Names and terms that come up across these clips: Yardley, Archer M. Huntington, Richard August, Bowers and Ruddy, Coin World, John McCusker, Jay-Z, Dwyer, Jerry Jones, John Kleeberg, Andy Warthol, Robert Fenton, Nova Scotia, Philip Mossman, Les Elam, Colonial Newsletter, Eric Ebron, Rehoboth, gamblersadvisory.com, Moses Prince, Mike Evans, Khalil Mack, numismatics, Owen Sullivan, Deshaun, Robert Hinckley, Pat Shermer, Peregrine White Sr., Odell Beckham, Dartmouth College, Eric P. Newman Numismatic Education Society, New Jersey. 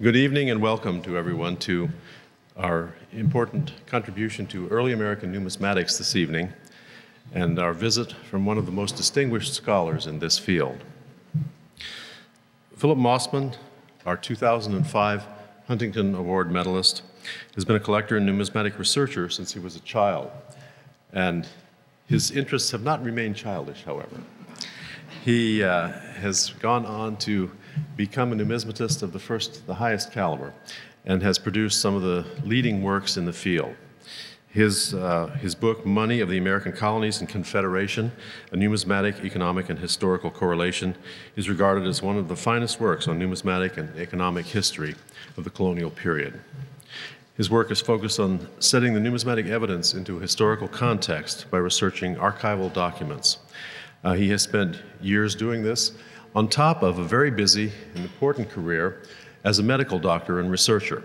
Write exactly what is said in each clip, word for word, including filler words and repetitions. Good evening and welcome to everyone to our important contribution to early American numismatics this evening and our visit from one of the most distinguished scholars in this field. Philip Mossman, our two thousand five Huntington Award medalist, has been a collector and numismatic researcher since he was a child, and his interests have not remained childish, however. He uh, has gone on to become a numismatist of the first, the highest caliber, and has produced some of the leading works in the field. His, uh, his book, Money of the American Colonies and Confederation, A Numismatic, Economic, and Historical Correlation, is regarded as one of the finest works on numismatic and economic history of the colonial period. His work is focused on setting the numismatic evidence into a historical context by researching archival documents. Uh, he has spent years doing this, on top of a very busy and important career as a medical doctor and researcher.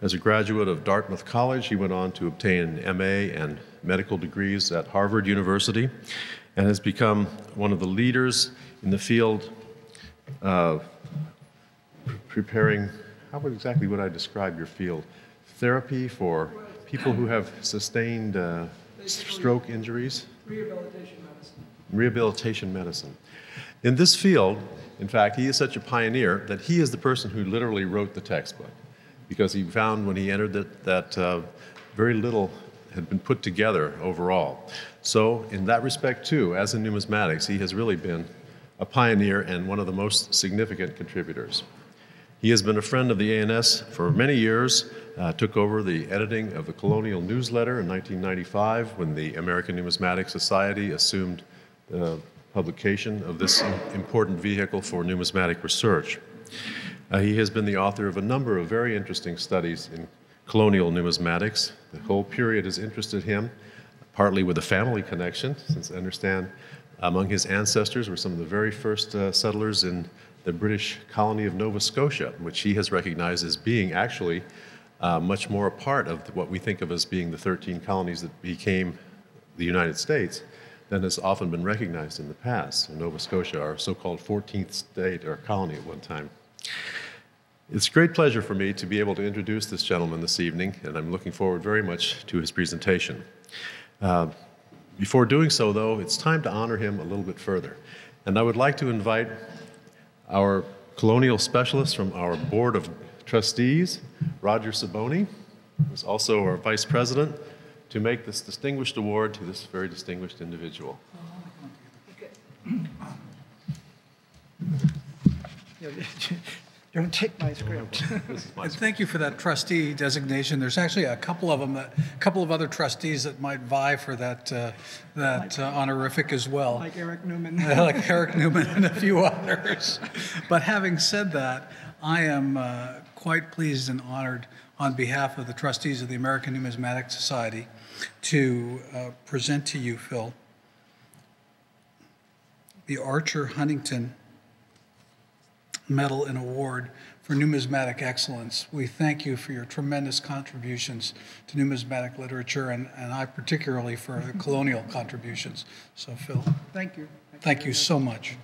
As a graduate of Dartmouth College, he went on to obtain an M A and medical degrees at Harvard University, and has become one of the leaders in the field uh, preparing, how would, exactly would I describe your field? Therapy for people who have sustained uh, stroke injuries? Rehabilitation medicine. Rehabilitation medicine. In this field, in fact, he is such a pioneer that he is the person who literally wrote the textbook, because he found when he entered that, that uh, very little had been put together overall. So in that respect, too, as in numismatics, he has really been a pioneer and one of the most significant contributors. He has been a friend of the A N S for many years, uh, took over the editing of the Colonial Newsletter in nineteen ninety-five when the American Numismatic Society assumed the uh, publication of this important vehicle for numismatic research. Uh, he has been the author of a number of very interesting studies in colonial numismatics. The whole period has interested him, partly with a family connection, since I understand among his ancestors were some of the very first uh, settlers in the British colony of Nova Scotia, which he has recognized as being actually uh, much more a part of what we think of as being the thirteen colonies that became the United States than has often been recognized in the past. In Nova Scotia, our so-called fourteenth state or colony at one time. It's a great pleasure for me to be able to introduce this gentleman this evening, and I'm looking forward very much to his presentation. Uh, before doing so, though, it's time to honor him a little bit further. And I would like to invite our colonial specialist from our Board of Trustees, Roger Saboni, who's also our Vice President, to make this distinguished award to this very distinguished individual. Don't take my script. This is my script. Thank you for that trustee designation. There's actually a couple of them, that, a couple of other trustees that might vie for that uh, that uh, honorific as well. Like Eric Newman. Like Eric Newman and a few others. But having said that, I am uh, quite pleased and honored on behalf of the trustees of the American Numismatic Society to uh, present to you, Phil, the Archer Huntington Medal and Award for Numismatic Excellence. We thank you for your tremendous contributions to numismatic literature, and, and I particularly for the colonial contributions. So, Phil. Thank you. Thank, thank you, you so much.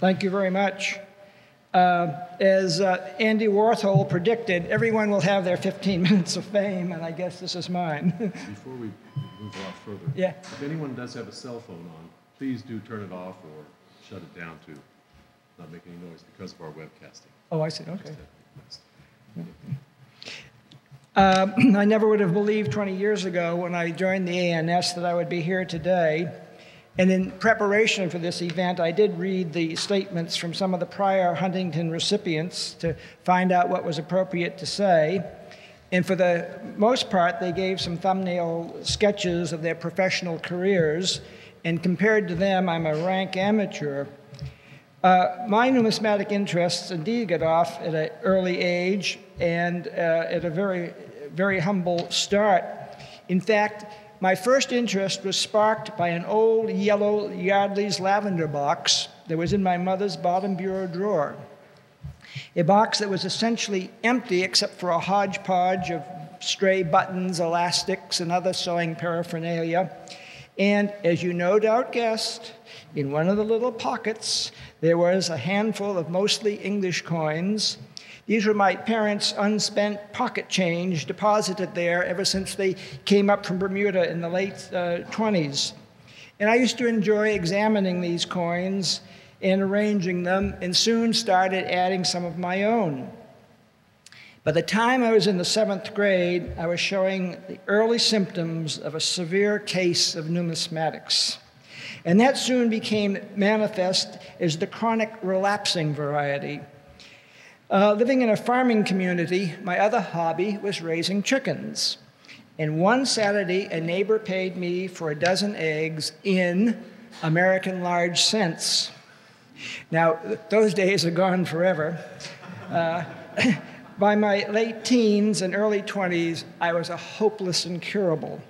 Thank you very much. Uh, as uh, Andy Warthol predicted, everyone will have their fifteen minutes of fame, and I guess this is mine. Before we move a lot further, yeah. If anyone does have a cell phone on, please do turn it off or shut it down to not make any noise because of our webcasting. Oh, I see. Okay. Uh, I never would have believed twenty years ago when I joined the A N S that I would be here today. And in preparation for this event, I did read the statements from some of the prior Huntington recipients to find out what was appropriate to say. And for the most part, they gave some thumbnail sketches of their professional careers. And compared to them, I'm a rank amateur. Uh, my numismatic interests indeed got off at an early age and uh, at a very, very humble start. In fact, my first interest was sparked by an old yellow Yardley's lavender box that was in my mother's bottom bureau drawer, a box that was essentially empty except for a hodgepodge of stray buttons, elastics, and other sewing paraphernalia. And as you no doubt guessed, in one of the little pockets, there was a handful of mostly English coins. These were my parents' unspent pocket change deposited there ever since they came up from Bermuda in the late uh, twenties. And I used to enjoy examining these coins and arranging them, and soon started adding some of my own. By the time I was in the seventh grade, I was showing the early symptoms of a severe case of numismatics. And that soon became manifest as the chronic relapsing variety. Uh, living in a farming community, my other hobby was raising chickens. And one Saturday, a neighbor paid me for a dozen eggs in American large cents. Now, those days are gone forever. Uh, by my late teens and early twenties, I was a hopeless incurable.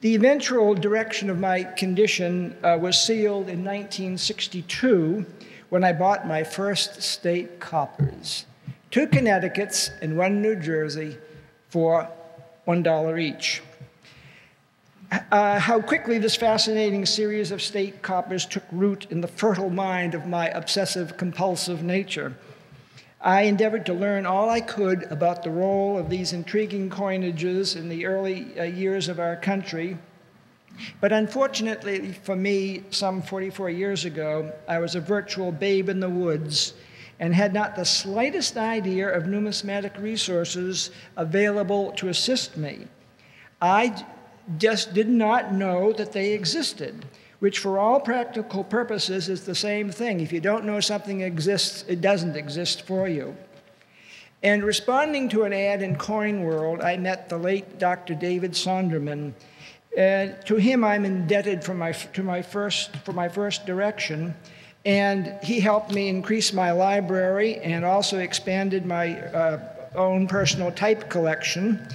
The eventual direction of my condition uh, was sealed in nineteen sixty-two when I bought my first state coppers, two Connecticuts and one New Jersey, for one dollar each. Uh, how quickly this fascinating series of state coppers took root in the fertile mind of my obsessive-compulsive nature. I endeavored to learn all I could about the role of these intriguing coinages in the early uh, years of our country. But unfortunately for me, some forty-four years ago, I was a virtual babe in the woods and had not the slightest idea of numismatic resources available to assist me. I just did not know that they existed, which for all practical purposes is the same thing. If you don't know something exists, it doesn't exist for you. And responding to an ad in Coin World, I met the late Doctor David Sonderman. And to him, I'm indebted for my, to my first, for my first direction. And he helped me increase my library and also expanded my uh, own personal type collection.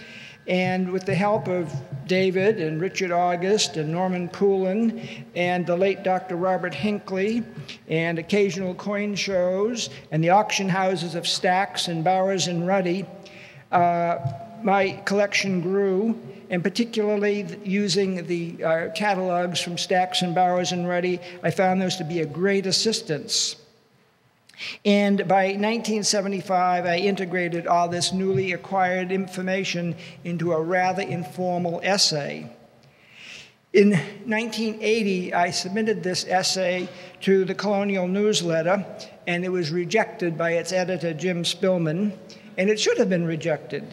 And with the help of David and Richard August and Norman Poulin and the late Doctor Robert Hinckley and occasional coin shows and the auction houses of Stacks and Bowers and Ruddy, uh, my collection grew, and particularly using the uh, catalogs from Stacks and Bowers and Ruddy, I found those to be a great assistance. And by nineteen seventy-five, I integrated all this newly acquired information into a rather informal essay. In nineteen eighty, I submitted this essay to the Colonial Newsletter, and it was rejected by its editor, Jim Spillman, and it should have been rejected.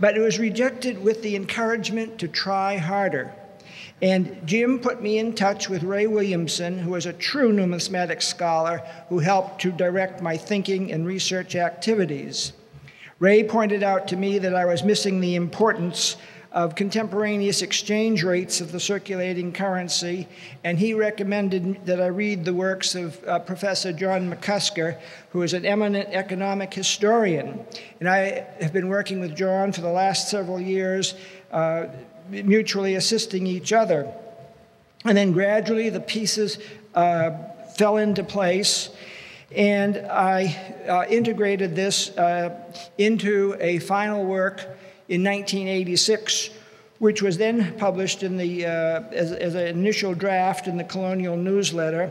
But it was rejected with the encouragement to try harder. And Jim put me in touch with Ray Williamson, who is a true numismatic scholar who helped to direct my thinking and research activities. Ray pointed out to me that I was missing the importance of contemporaneous exchange rates of the circulating currency, and he recommended that I read the works of uh, Professor John McCusker, who is an eminent economic historian. And I have been working with John for the last several years, uh, mutually assisting each other. And then gradually the pieces uh, fell into place, and I uh, integrated this uh, into a final work in nineteen eighty-six, which was then published in the, uh, as, as an initial draft in the Colonial Newsletter.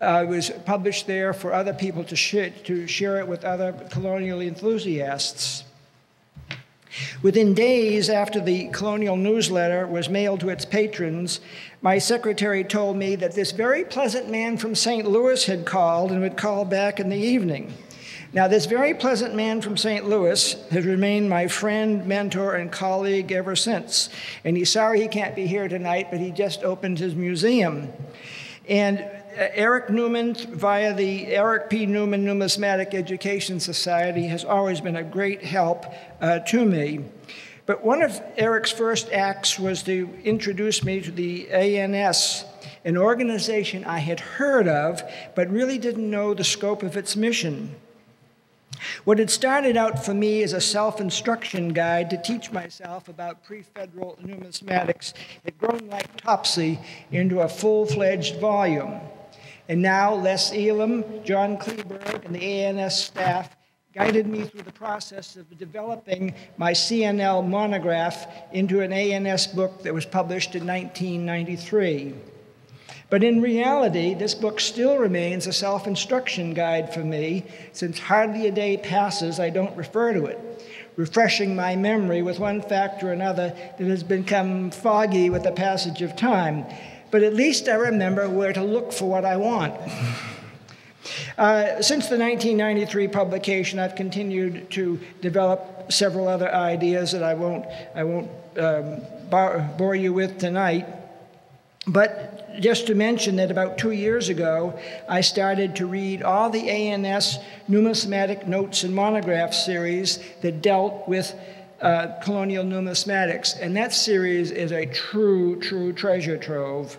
Uh, it was published there for other people to, sh to share it with other colonial enthusiasts. Within days after the Colonial Newsletter was mailed to its patrons, my secretary told me that this very pleasant man from Saint Louis had called and would call back in the evening. Now, this very pleasant man from Saint Louis has remained my friend, mentor, and colleague ever since. And he's sorry he can't be here tonight, but he just opened his museum. And Eric Newman, via the Eric P. Newman Numismatic Education Society, has always been a great help uh, to me. But one of Eric's first acts was to introduce me to the A N S, an organization I had heard of, but really didn't know the scope of its mission. What had started out for me as a self-instruction guide to teach myself about pre-federal numismatics had grown like Topsy into a full-fledged volume. And now Les Elam, John Kleeberg, and the A N S staff guided me through the process of developing my C N L monograph into an A N S book that was published in nineteen ninety-three. But in reality, this book still remains a self-instruction guide for me, since hardly a day passes I don't refer to it, refreshing my memory with one fact or another that has become foggy with the passage of time. But at least I remember where to look for what I want. Uh, since the nineteen ninety-three publication, I've continued to develop several other ideas that I won't, I won't um, bore you with tonight. But just to mention that about two years ago, I started to read all the A N S numismatic notes and monograph series that dealt with uh, colonial numismatics. And that series is a true, true treasure trove.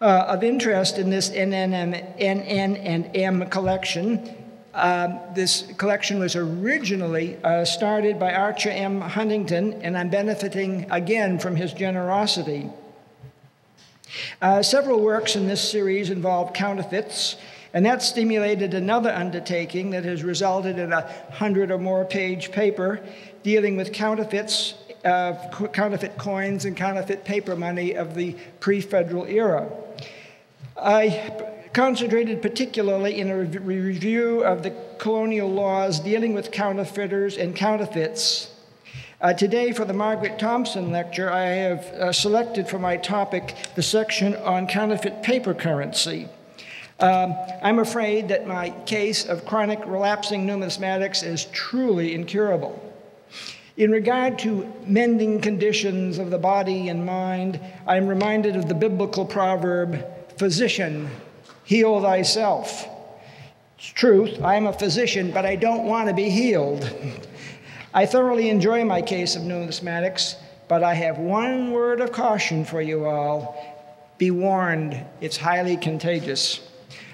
Uh, of interest in this N N and M collection. Um, this collection was originally uh, started by Archer M. Huntington, and I'm benefiting again from his generosity. Uh, several works in this series involved counterfeits, and that stimulated another undertaking that has resulted in a hundred or more page paper dealing with counterfeits, uh, counterfeit coins and counterfeit paper money of the pre-federal era. I concentrated particularly in a re review of the colonial laws dealing with counterfeiters and counterfeits. Uh, today, for the Margaret Thompson lecture, I have uh, selected for my topic the section on counterfeit paper currency. Um, I'm afraid that my case of chronic relapsing numismatics is truly incurable. In regard to mending conditions of the body and mind, I am reminded of the biblical proverb, physician, heal thyself. It's truth, I am a physician, but I don't want to be healed. I thoroughly enjoy my case of numismatics, but I have one word of caution for you all. Be warned, it's highly contagious.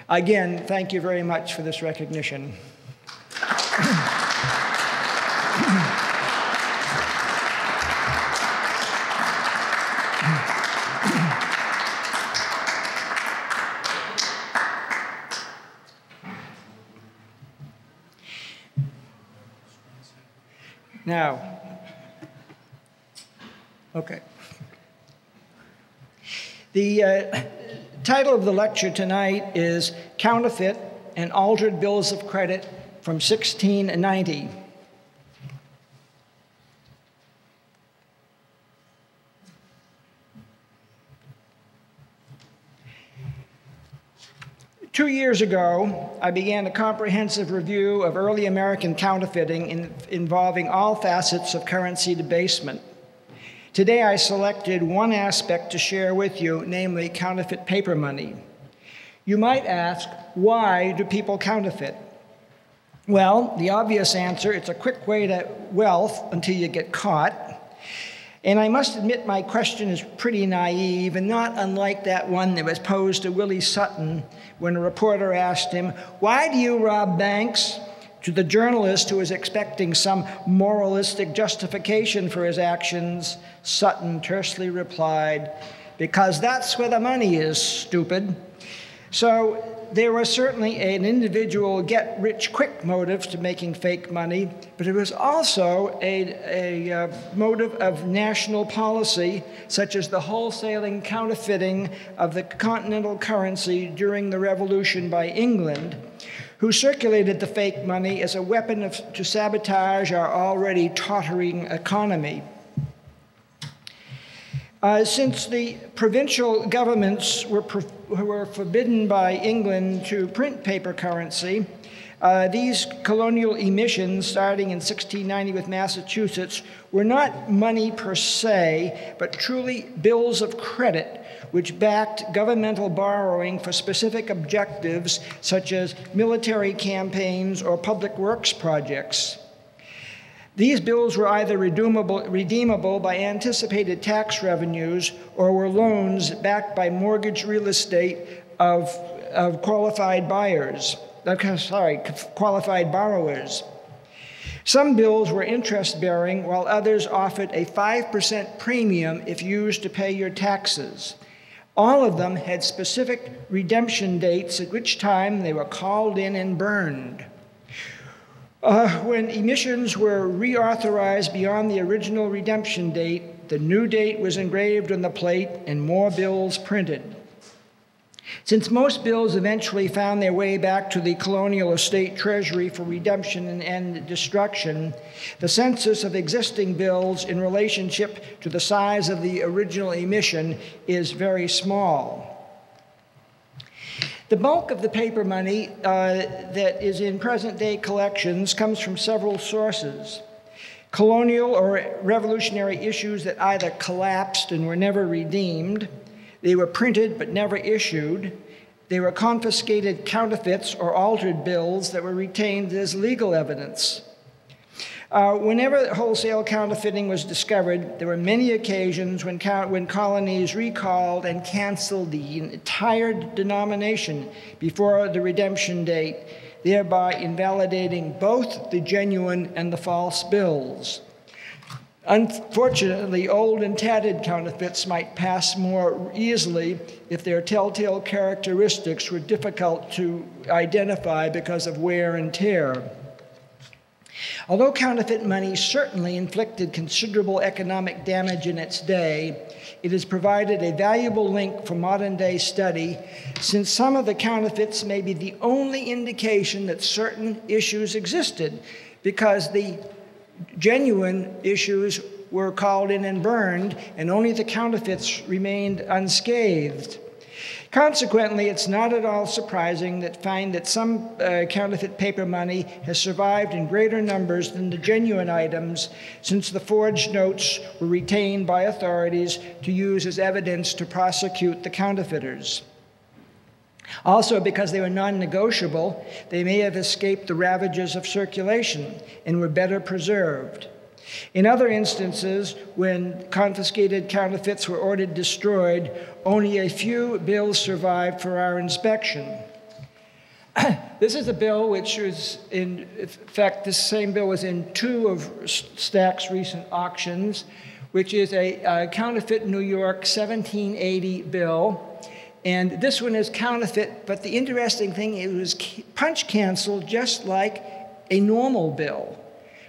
Again, thank you very much for this recognition. Now, okay. The uh, title of the lecture tonight is Counterfeit and Altered Bills of Credit from sixteen ninety. Two years ago, I began a comprehensive review of early American counterfeiting in, involving all facets of currency debasement. Today, I selected one aspect to share with you, namely counterfeit paper money. You might ask, why do people counterfeit? Well, the obvious answer, it's a quick way to wealth until you get caught. And I must admit my question is pretty naive and not unlike that one that was posed to Willie Sutton when a reporter asked him, why do you rob banks? To the journalist who was expecting some moralistic justification for his actions, Sutton tersely replied, because that's where the money is, stupid. So there was certainly an individual get-rich-quick motive to making fake money, but it was also a, a uh, motive of national policy, such as the wholesaling counterfeiting of the continental currency during the Revolution by England, who circulated the fake money as a weapon of, to sabotage our already tottering economy. Uh, since the provincial governments were, were forbidden by England to print paper currency, uh, these colonial emissions, starting in sixteen ninety with Massachusetts, were not money per se, but truly bills of credit, which backed governmental borrowing for specific objectives, such as military campaigns or public works projects. These bills were either redeemable, redeemable by anticipated tax revenues or were loans backed by mortgage real estate of, of qualified buyers, sorry, qualified borrowers. Some bills were interest-bearing, while others offered a five percent premium if used to pay your taxes. All of them had specific redemption dates at which time they were called in and burned. Uh, when emissions were reauthorized beyond the original redemption date, the new date was engraved on the plate and more bills printed. Since most bills eventually found their way back to the colonial or state treasury for redemption and, and destruction, the census of existing bills in relationship to the size of the original emission is very small. The bulk of the paper money uh, that is in present-day collections comes from several sources. Colonial or revolutionary issues that either collapsed and were never redeemed, they were printed but never issued. They were confiscated counterfeits or altered bills that were retained as legal evidence. Uh, whenever wholesale counterfeiting was discovered, there were many occasions when, when colonies recalled and canceled the entire denomination before the redemption date, thereby invalidating both the genuine and the false bills. Unfortunately, old and tattered counterfeits might pass more easily if their telltale characteristics were difficult to identify because of wear and tear. Although counterfeit money certainly inflicted considerable economic damage in its day, it has provided a valuable link for modern-day study, since some of the counterfeits may be the only indication that certain issues existed, because the genuine issues were called in and burned, and only the counterfeits remained unscathed. Consequently, it's not at all surprising to find that some uh, counterfeit paper money has survived in greater numbers than the genuine items, since the forged notes were retained by authorities to use as evidence to prosecute the counterfeiters. Also, because they were non-negotiable, they may have escaped the ravages of circulation and were better preserved. In other instances, when confiscated counterfeits were ordered destroyed, only a few bills survived for our inspection. This is a bill which was, in fact, this same bill was in two of Stack's recent auctions, which is a, a counterfeit New York seventeen eighty bill. And this one is counterfeit, but the interesting thing, it was punch canceled just like a normal bill.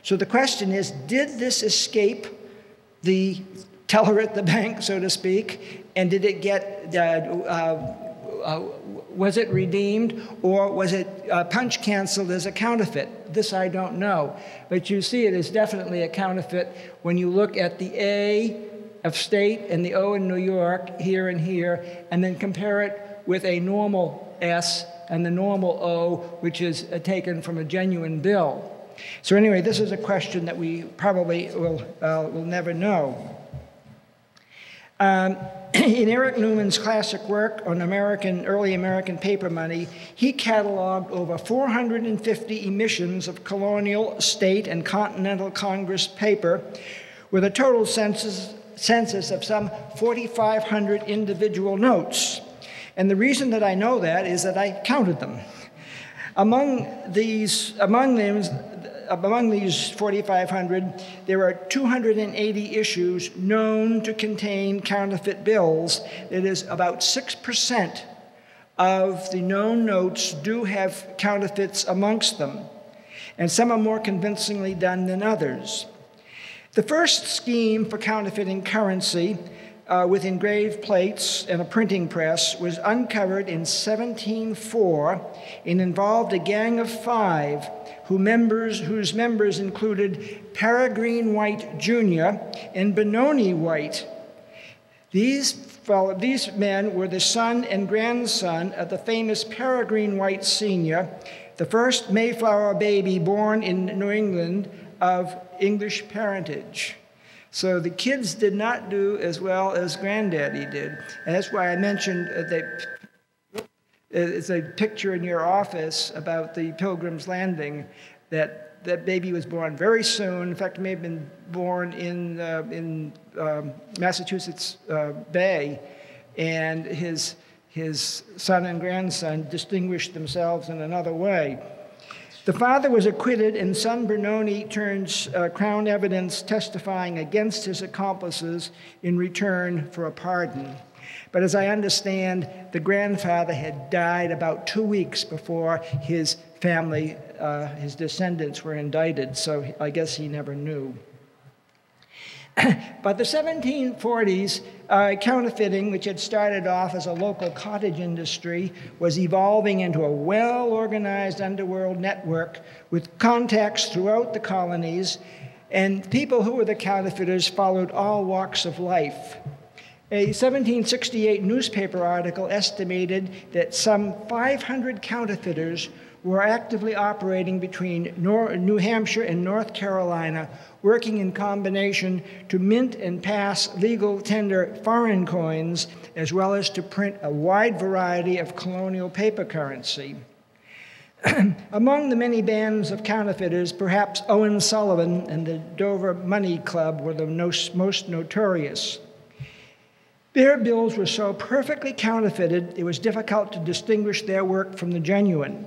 So the question is, did this escape the teller at the bank, so to speak, and did it get, uh, uh, uh, was it redeemed, or was it uh, punch canceled as a counterfeit? This I don't know, but you see it is definitely a counterfeit when you look at the A of state and the O in New York, here and here, and then compare it with a normal S and the normal O, which is uh, taken from a genuine bill. So anyway, this is a question that we probably will, uh, will never know. Um, in Eric Newman's classic work on American, early American paper money, he cataloged over four hundred fifty emissions of colonial, state, and continental Congress paper, with a total census census of some forty-five hundred individual notes. And the reason that I know that is that I counted them. Among these, among them, among these forty-five hundred, there are two hundred eighty issues known to contain counterfeit bills. That is, about six percent of the known notes do have counterfeits amongst them. And some are more convincingly done than others. The first scheme for counterfeiting currency uh, with engraved plates and a printing press was uncovered in seventeen oh four and involved a gang of five who members, whose members included Peregrine White Junior and Benoni White. These, well, these men were the son and grandson of the famous Peregrine White Senior, the first Mayflower baby born in New England of English parentage. So the kids did not do as well as Granddaddy did. And that's why I mentioned that it's a picture in your office about the Pilgrim's Landing, that that baby was born very soon. In fact, it may have been born in, uh, in um, Massachusetts uh, Bay, and his, his son and grandson distinguished themselves in another way. The father was acquitted, and son Benoni turns uh, crown evidence testifying against his accomplices in return for a pardon. But as I understand, the grandfather had died about two weeks before his family, uh, his descendants were indicted, so I guess he never knew. But the seventeen forties, uh, counterfeiting, which had started off as a local cottage industry, was evolving into a well-organized underworld network with contacts throughout the colonies, and people who were the counterfeiters followed all walks of life. A seventeen sixty-eight newspaper article estimated that some five hundred counterfeiters were actively operating between New Hampshire and North Carolina, working in combination to mint and pass legal tender foreign coins, as well as to print a wide variety of colonial paper currency. Among the many bands of counterfeiters, perhaps Owen Sullivan and the Dover Money Club were the most notorious. Their bills were so perfectly counterfeited, it was difficult to distinguish their work from the genuine.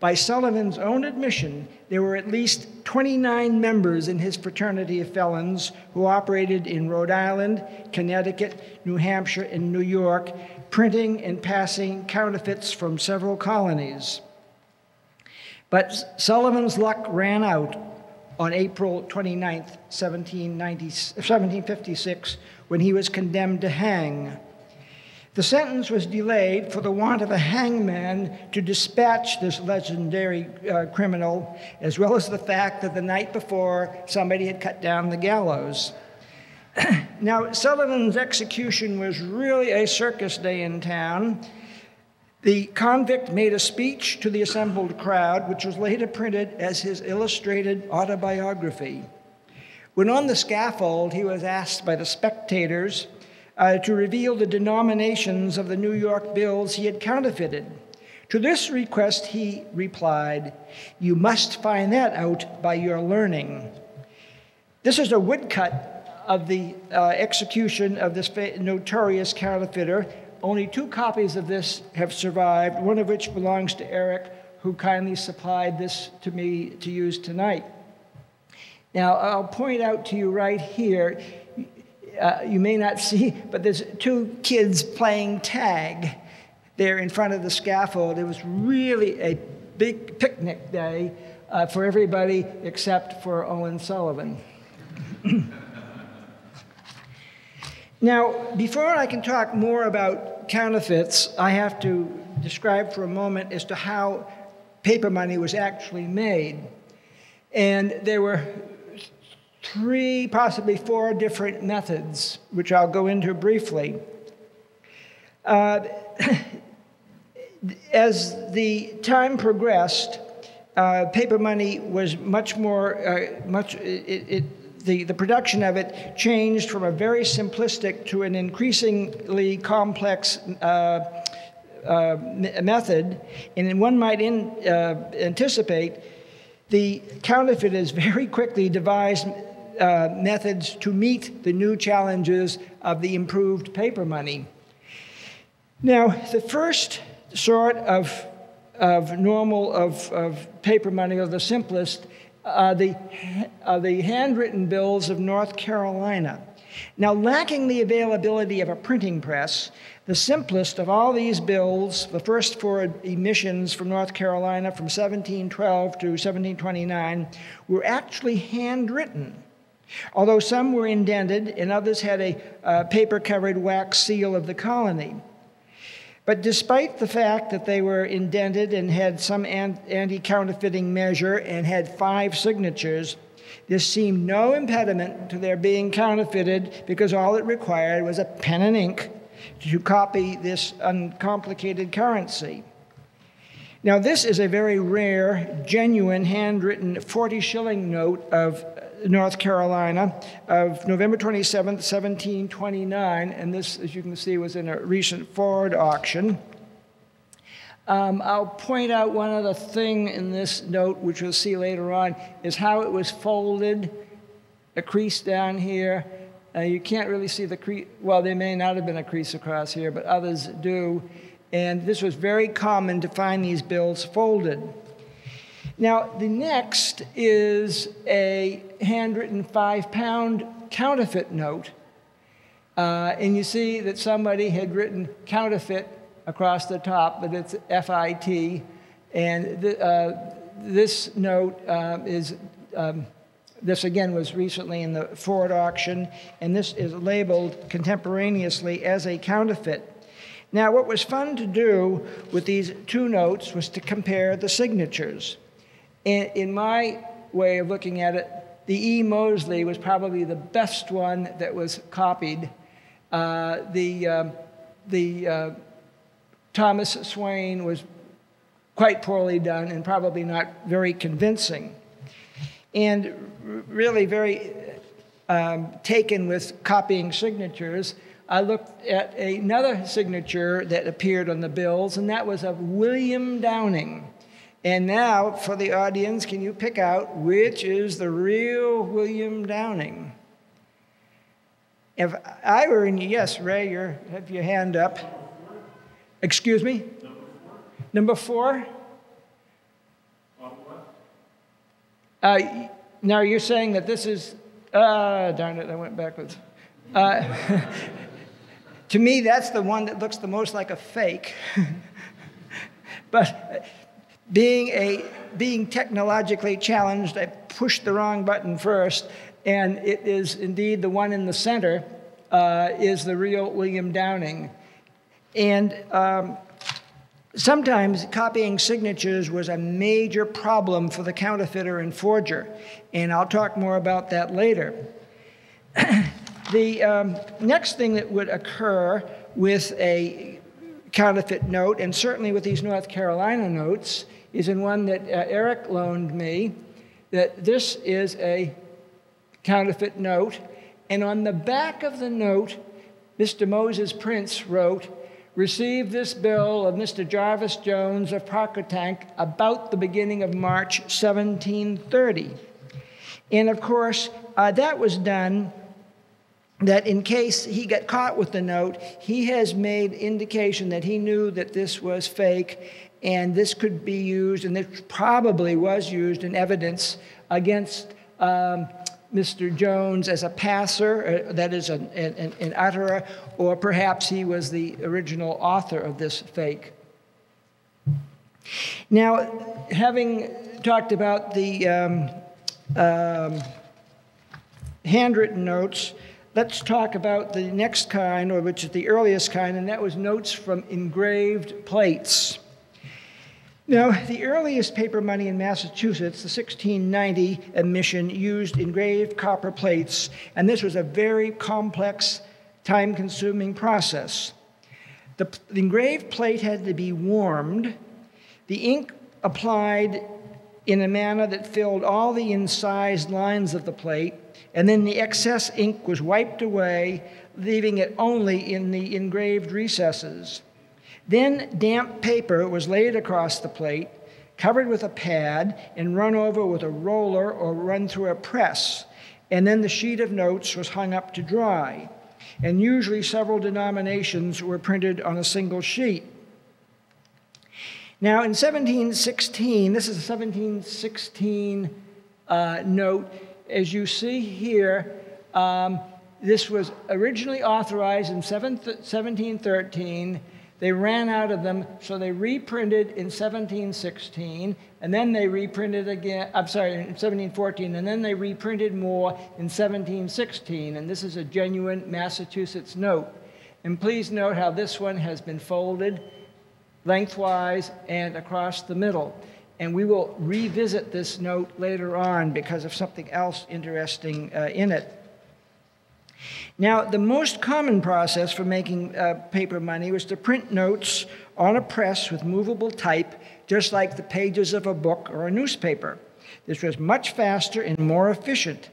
By Sullivan's own admission, there were at least twenty-nine members in his fraternity of felons who operated in Rhode Island, Connecticut, New Hampshire, and New York, printing and passing counterfeits from several colonies. But Sullivan's luck ran out on April twenty-ninth, seventeen fifty-six, when he was condemned to hang. The sentence was delayed for the want of a hangman to dispatch this legendary uh, criminal, as well as the fact that the night before, somebody had cut down the gallows. Now, Sullivan's execution was really a circus day in town. The convict made a speech to the assembled crowd, which was later printed as his illustrated autobiography. When on the scaffold, he was asked by the spectators Uh, to reveal the denominations of the New York bills he had counterfeited. To this request, he replied, "You must find that out by your learning." This is a woodcut of the uh, execution of this notorious counterfeiter. Only two copies of this have survived, one of which belongs to Eric, who kindly supplied this to me to use tonight. Now, I'll point out to you right here, Uh, you may not see, but there's two kids playing tag there in front of the scaffold. It was really a big picnic day uh, for everybody except for Owen Sullivan. Now, before I can talk more about counterfeits, I have to describe for a moment as to how paper money was actually made. And there were three, possibly four different methods, which I'll go into briefly. Uh, as the time progressed, uh, paper money was much more, uh, much, it, it, the, the production of it changed from a very simplistic to an increasingly complex uh, uh, method. And one might in, uh, anticipate the counterfeiters very quickly devised Uh, methods to meet the new challenges of the improved paper money. Now, the first sort of, of normal of, of paper money, or the simplest, are the, are the handwritten bills of North Carolina. Now, lacking the availability of a printing press, the simplest of all these bills, the first four emissions from North Carolina from seventeen twelve to seventeen twenty-nine, were actually handwritten. Although some were indented and others had a uh, paper-covered wax seal of the colony. But despite the fact that they were indented and had some anti-counterfeiting measure and had five signatures, this seemed no impediment to their being counterfeited, because all it required was a pen and ink to copy this uncomplicated currency. Now, this is a very rare, genuine, handwritten forty-shilling note of North Carolina of November twenty-seventh, seventeen twenty-nine, and this, as you can see, was in a recent forward auction. Um, I'll point out one other thing in this note, which we'll see later on, is how it was folded, a crease down here. Uh, you can't really see the crease. Well, there may not have been a crease across here, but others do. And this was very common to find these bills folded. Now, the next is a handwritten five pound counterfeit note Uh, and you see that somebody had written counterfeit across the top, but it's F I T. And th uh, this note uh, is, um, this again was recently in the Ford auction, and this is labeled contemporaneously as a counterfeit. Now, what was fun to do with these two notes was to compare the signatures. In, in my way of looking at it, the E. Moseley was probably the best one that was copied. Uh, the uh, the uh, Thomas Swain was quite poorly done and probably not very convincing. And really very um, taken with copying signatures, I looked at another signature that appeared on the bills, and that was of William Downing. And now, for the audience, can you pick out which is the real William Downing? If I were in, yes, Ray, you have your hand up. Excuse me? Number four? Uh, now, you're saying that this is, uh, darn it, I went backwards. Uh, to me, that's the one that looks the most like a fake. But being, a, being technologically challenged, I pushed the wrong button first, and it is indeed the one in the center uh, is the real William Downing. And um, sometimes copying signatures was a major problem for the counterfeiter and forger, and I'll talk more about that later. The um, next thing that would occur with a counterfeit note, and certainly with these North Carolina notes, is in one that uh, Eric loaned me, that this is a counterfeit note. And on the back of the note, Mister Moses Prince wrote, "Received this bill of Mister Jarvis Jones of Pocketank about the beginning of March seventeen thirty. And of course, uh, that was done that in case he got caught with the note, he has made indication that he knew that this was fake, and this could be used, and this probably was used in evidence against um, Mister Jones as a passer, uh, that is, an, an, an utterer, or perhaps he was the original author of this fake. Now, having talked about the um, um, handwritten notes, let's talk about the next kind, or which is the earliest kind, and that was notes from engraved plates. Now, the earliest paper money in Massachusetts, the sixteen ninety emission, used engraved copper plates, and this was a very complex, time-consuming process. The, the engraved plate had to be warmed, the ink applied in a manner that filled all the incised lines of the plate, and then the excess ink was wiped away, leaving it only in the engraved recesses. Then damp paper was laid across the plate, covered with a pad, and run over with a roller or run through a press. And then the sheet of notes was hung up to dry. And usually several denominations were printed on a single sheet. Now in seventeen sixteen, this is a seventeen sixteen uh, note. As you see here, um, this was originally authorized in seventeen thirteen. They ran out of them, so they reprinted in seventeen sixteen, and then they reprinted again, I'm sorry, in seventeen fourteen, and then they reprinted more in seventeen sixteen, and this is a genuine Massachusetts note. And please note how this one has been folded lengthwise and across the middle. And we will revisit this note later on because of something else interesting uh, in it. Now, the most common process for making uh, paper money was to print notes on a press with movable type, just like the pages of a book or a newspaper. This was much faster and more efficient.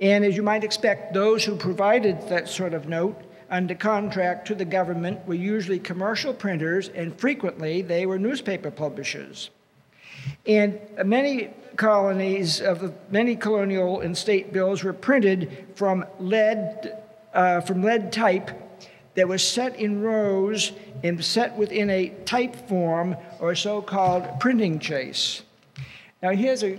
And as you might expect, those who provided that sort of note under contract to the government were usually commercial printers, and frequently they were newspaper publishers. And many colonies of the, many colonial and state bills were printed from lead, uh, from lead type that was set in rows and set within a type form or so-called printing chase. Now here's a,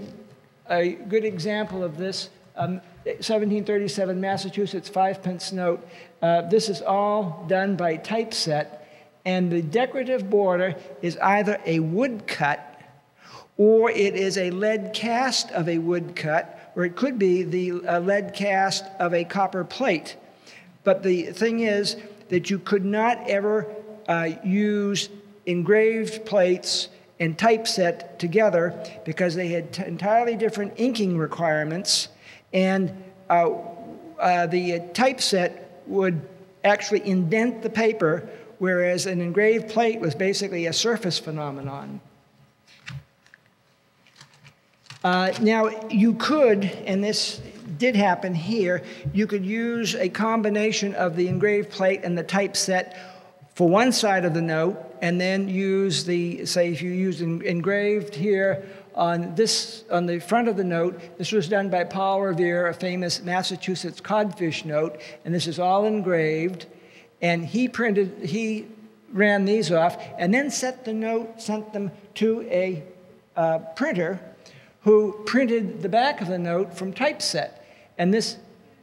a good example of this. Um, seventeen thirty-seven Massachusetts five pence note. Uh, this is all done by typeset, and the decorative border is either a woodcut or it is a lead cast of a woodcut, or it could be the uh, lead cast of a copper plate. But the thing is that you could not ever uh, use engraved plates and typeset together because they had t entirely different inking requirements, and uh, uh, the typeset would actually indent the paper, whereas an engraved plate was basically a surface phenomenon. Uh, now, you could, and this did happen here, you could use a combination of the engraved plate and the typeset for one side of the note, and then use the, say if you used en engraved here on this, on the front of the note. This was done by Paul Revere, a famous Massachusetts codfish note, and this is all engraved. And he printed, he ran these off, and then set the note, sent them to a uh, printer who printed the back of the note from typeset. And this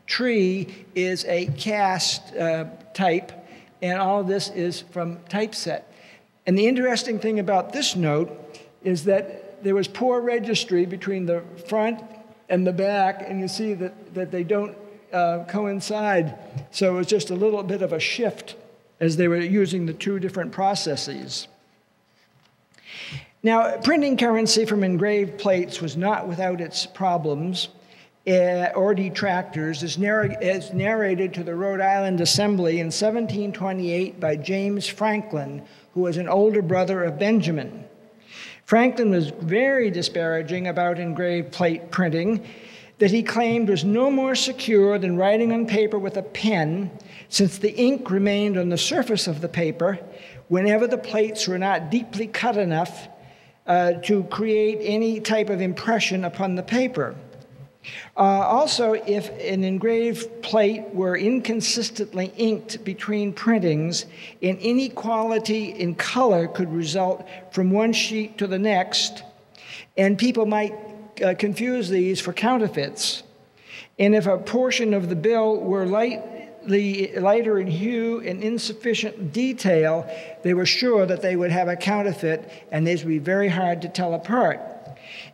tree is a cast uh, type, and all of this is from typeset. And the interesting thing about this note is that there was poor registry between the front and the back, and you see that, that they don't uh, coincide. So it was just a little bit of a shift as they were using the two different processes. Now, printing currency from engraved plates was not without its problems Uh, or detractors, is, narr is narrated to the Rhode Island Assembly in seventeen twenty-eight by James Franklin, who was an older brother of Benjamin. Franklin was very disparaging about engraved plate printing that he claimed was no more secure than writing on paper with a pen, since the ink remained on the surface of the paper whenever the plates were not deeply cut enough uh, to create any type of impression upon the paper. Uh, also, if an engraved plate were inconsistently inked between printings, an inequality in color could result from one sheet to the next, and people might uh, confuse these for counterfeits. And if a portion of the bill were lightly, lighter in hue and insufficient detail, they were sure that they would have a counterfeit, and these would be very hard to tell apart.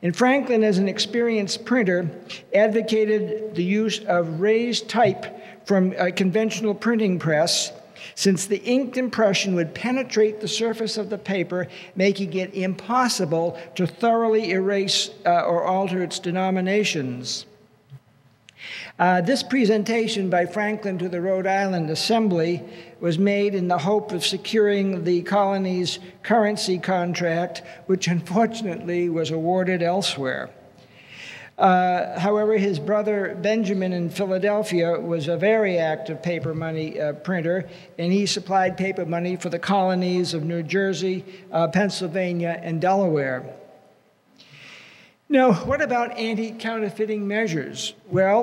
And Franklin, as an experienced printer, advocated the use of raised type from a conventional printing press, since the inked impression would penetrate the surface of the paper, making it impossible to thoroughly erase uh, or alter its denominations. Uh, this presentation by Franklin to the Rhode Island Assembly was made in the hope of securing the colony's currency contract, which unfortunately was awarded elsewhere. Uh, however, his brother Benjamin in Philadelphia was a very active paper money uh, printer, and he supplied paper money for the colonies of New Jersey, uh, Pennsylvania, and Delaware. Now, what about anti-counterfeiting measures? Well,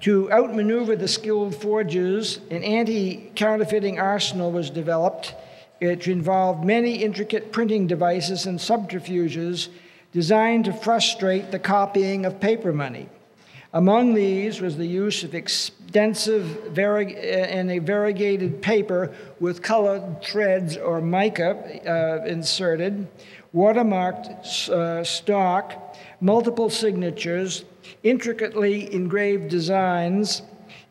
to outmaneuver the skilled forgers, an anti-counterfeiting arsenal was developed. It involved many intricate printing devices and subterfuges designed to frustrate the copying of paper money. Among these was the use of extensive varig and a variegated paper with colored threads or mica uh, inserted, watermarked uh, stock, multiple signatures, intricately engraved designs,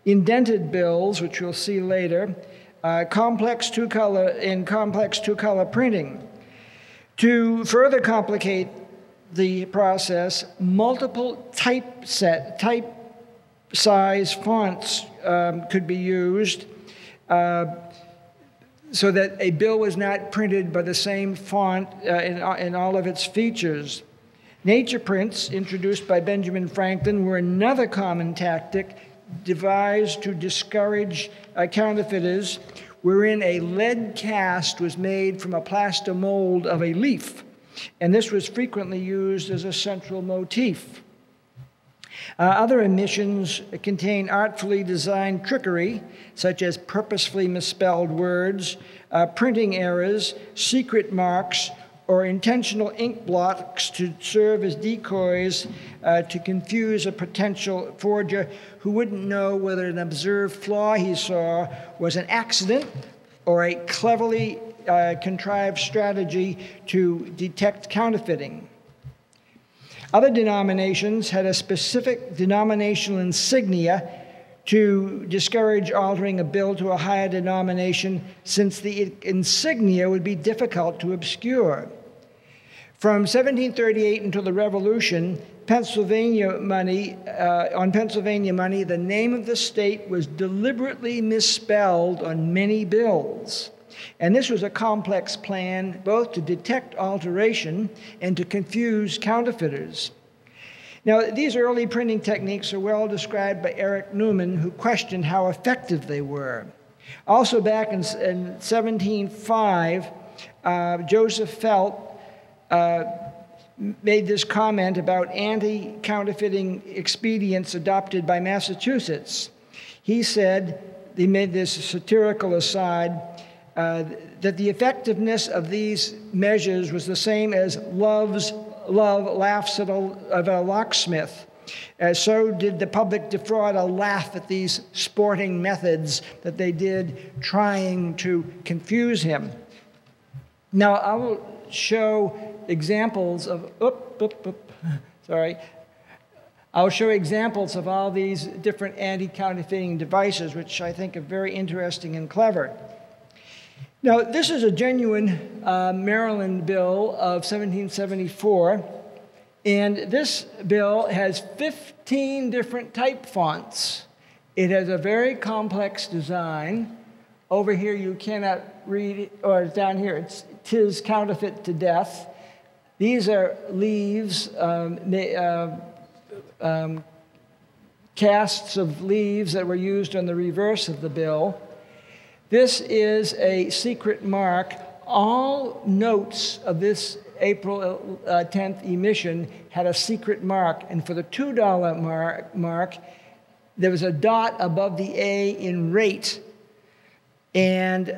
indented bills, which we'll see later, uh, complex two-color and complex two-color printing. To further complicate the process, multiple typeset, type size fonts um, could be used uh, so that a bill was not printed by the same font uh, in, in all of its features. Nature prints, introduced by Benjamin Franklin, were another common tactic devised to discourage uh, counterfeiters, wherein a lead cast was made from a plaster mold of a leaf, and this was frequently used as a central motif. Uh, other omissions contain artfully designed trickery, such as purposefully misspelled words, uh, printing errors, secret marks, or intentional ink blocks to serve as decoys uh, to confuse a potential forger who wouldn't know whether an observed flaw he saw was an accident or a cleverly uh, contrived strategy to detect counterfeiting. Other denominations had a specific denominational insignia to discourage altering a bill to a higher denomination, since the insignia would be difficult to obscure. From seventeen thirty-eight until the Revolution, Pennsylvania money, uh, on Pennsylvania money, the name of the state was deliberately misspelled on many bills. And this was a complex plan both to detect alteration and to confuse counterfeiters. Now, these early printing techniques are well described by Eric Newman, who questioned how effective they were. Also back in, in seventeen oh five, uh, Joseph Felt Uh, made this comment about anti-counterfeiting expedients adopted by Massachusetts. He said, he made this satirical aside, uh, that the effectiveness of these measures was the same as love's, love laughs at a, of a locksmith. Uh, so did the public defrauder laugh at these sporting methods that they did trying to confuse him. Now, I will show examples of, oop, oop, oop, sorry, I'll show examples of all these different anti-counterfeiting devices, which I think are very interesting and clever. Now, this is a genuine uh, Maryland bill of seventeen seventy-four, and this bill has fifteen different type fonts. It has a very complex design. Over here, you cannot read, or down here, it's "'Tis Counterfeit to Death." These are leaves, um, uh, um, casts of leaves that were used on the reverse of the bill. This is a secret mark. All notes of this April uh, tenth emission had a secret mark, and for the two dollar mark, mark, there was a dot above the A in rate, and uh,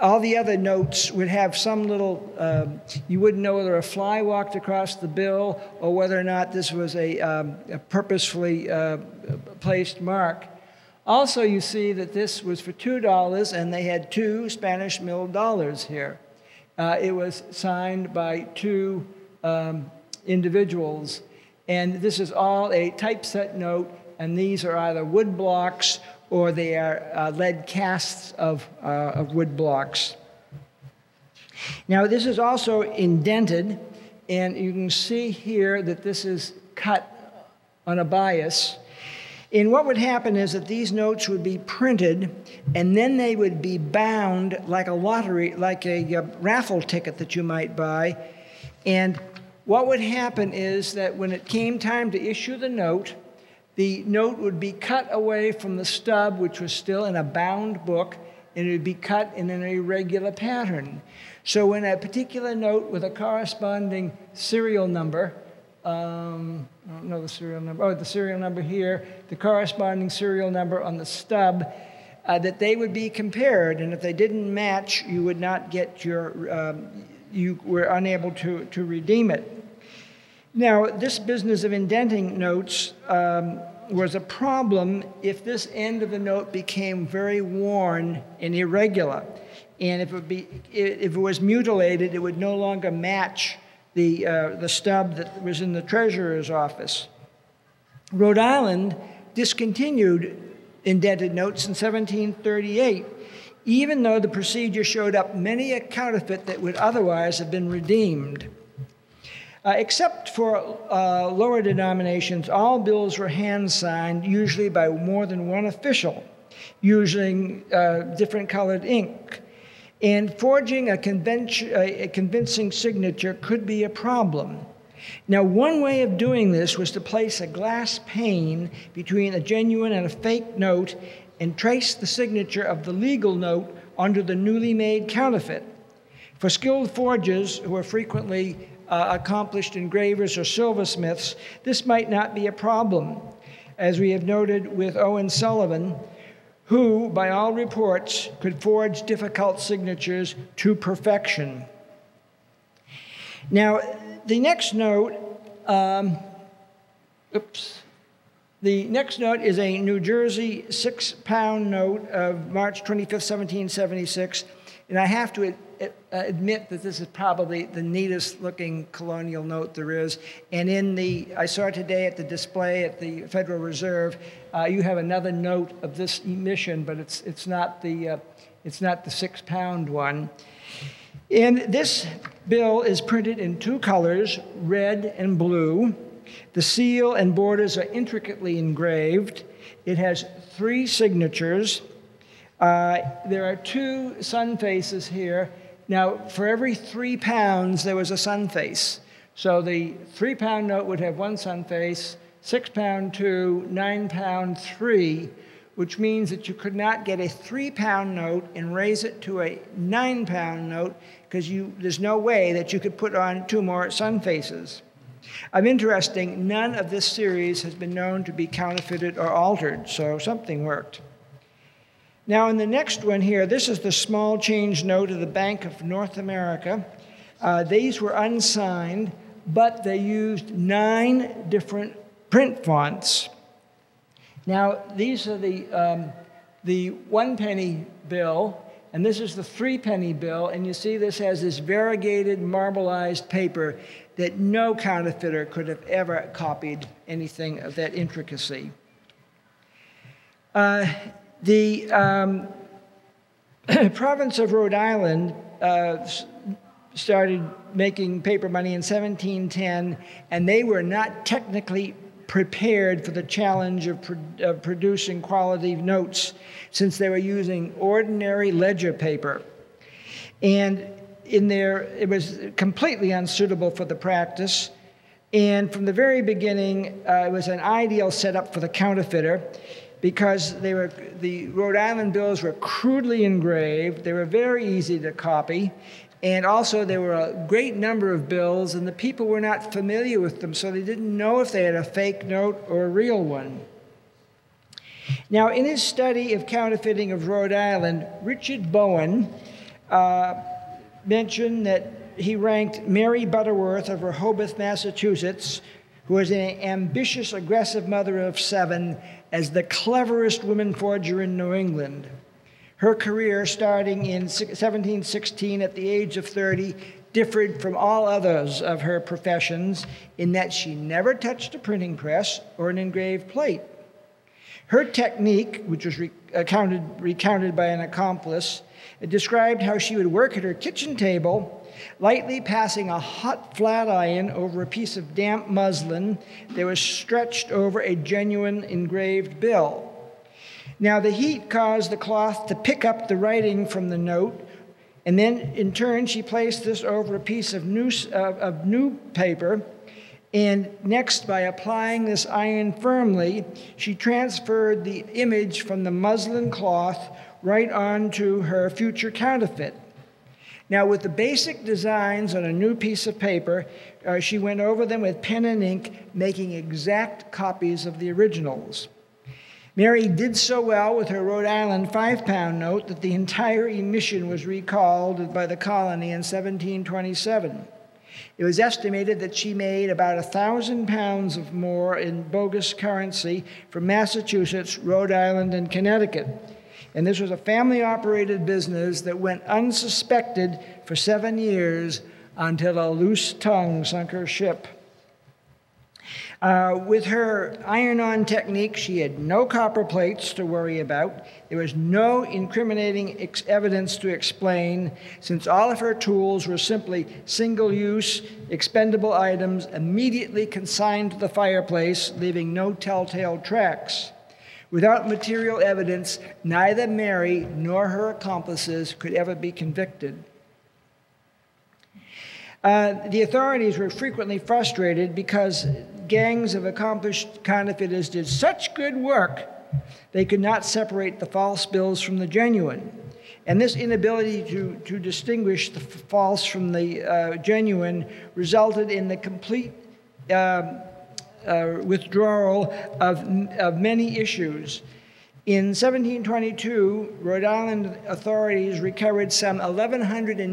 all the other notes would have some little, uh, you wouldn't know whether a fly walked across the bill or whether or not this was a, um, a purposefully uh, placed mark. Also, you see that this was for two dollars, and they had two Spanish mill dollars here. Uh, it was signed by two um, individuals. And this is all a typeset note, and these are either wood blocks or they are uh, lead casts of, uh, of wood blocks. Now, this is also indented, and you can see here that this is cut on a bias. And what would happen is that these notes would be printed, and then they would be bound like a lottery, like a uh, raffle ticket that you might buy. And what would happen is that when it came time to issue the note, the note would be cut away from the stub, which was still in a bound book, and it would be cut in an irregular pattern. So when a particular note with a corresponding serial number, um, I don't know the serial number, oh, the serial number here, the corresponding serial number on the stub, uh, that they would be compared, and if they didn't match, you would not get your, um, you were unable to, to redeem it. Now, this business of indenting notes um, was a problem if this end of the note became very worn and irregular. And if it, would be, if it was mutilated, it would no longer match the, uh, the stub that was in the treasurer's office. Rhode Island discontinued indented notes in seventeen thirty-eight, even though the procedure showed up many a counterfeit that would otherwise have been redeemed. Uh, except for uh, lower denominations, all bills were hand-signed, usually by more than one official, using uh, different colored ink. And forging a, a convincing signature could be a problem. Now, one way of doing this was to place a glass pane between a genuine and a fake note and trace the signature of the legal note onto the newly made counterfeit. For skilled forgers, who are frequently Uh, accomplished engravers or silversmiths, this might not be a problem, as we have noted with Owen Sullivan, who, by all reports, could forge difficult signatures to perfection. Now, the next note, um, oops, the next note is a New Jersey six-pound note of March twenty-fifth, seventeen seventy-six, and I have to admit that this is probably the neatest-looking colonial note there is. And in the, I saw today at the display at the Federal Reserve, uh, you have another note of this emission, but it's it's not the uh, it's not the six-pound one. And this bill is printed in two colors, red and blue. The seal and borders are intricately engraved. It has three signatures. Uh, there are two sun faces here. Now, for every three pounds, there was a sun face. So the three-pound note would have one sun face, six-pound two, nine-pound three, which means that you could not get a three-pound note and raise it to a nine-pound note because you, there's no way that you could put on two more sun faces. I'm interesting, none of this series has been known to be counterfeited or altered, so something worked. Now, in the next one here, this is the small change note of the Bank of North America. Uh, these were unsigned, but they used nine different print fonts. Now, these are the, um, the one penny bill, and this is the three penny bill, and you see this has this variegated, marbleized paper that no counterfeiter could have ever copied anything of that intricacy. Uh, the um, province of Rhode Island uh, started making paper money in seventeen ten, and they were not technically prepared for the challenge of, pro of producing quality notes since they were using ordinary ledger paper. And in there, it was completely unsuitable for the practice. And from the very beginning, uh, it was an ideal setup for the counterfeiter because they were, the Rhode Island bills were crudely engraved. They were very easy to copy. And also, there were a great number of bills, and the people were not familiar with them, so they didn't know if they had a fake note or a real one. Now, in his study of counterfeiting of Rhode Island, Richard Bowen uh, mentioned that he ranked Mary Butterworth of Rehoboth, Massachusetts, who was an ambitious, aggressive mother of seven, as the cleverest woman forger in New England. Her career, starting in seventeen sixteen at the age of thirty, differed from all others of her professions in that she never touched a printing press or an engraved plate. Her technique, which was recounted, recounted by an accomplice, it described how she would work at her kitchen table, lightly passing a hot flat iron over a piece of damp muslin that was stretched over a genuine engraved bill. Now, the heat caused the cloth to pick up the writing from the note, and then, in turn, she placed this over a piece of new, uh, of new paper, and next, by applying this iron firmly, she transferred the image from the muslin cloth right on to her future counterfeit. Now, with the basic designs on a new piece of paper, uh, she went over them with pen and ink, making exact copies of the originals. Mary did so well with her Rhode Island five-pound note that the entire emission was recalled by the colony in seventeen twenty-seven. It was estimated that she made about a thousand pounds or more in bogus currency from Massachusetts, Rhode Island, and Connecticut. And this was a family-operated business that went unsuspected for seven years until a loose tongue sunk her ship. Uh, with her iron-on technique, she had no copper plates to worry about. There was no incriminating ex evidence to explain, since all of her tools were simply single-use, expendable items immediately consigned to the fireplace, leaving no telltale tracks. Without material evidence, neither Mary nor her accomplices could ever be convicted. Uh, the authorities were frequently frustrated because gangs of accomplished counterfeiters did such good work, they could not separate the false bills from the genuine. And this inability to, to distinguish the false from the uh, genuine resulted in the complete uh, uh, withdrawal of, of many issues. In seventeen twenty-two, Rhode Island authorities recovered some eleven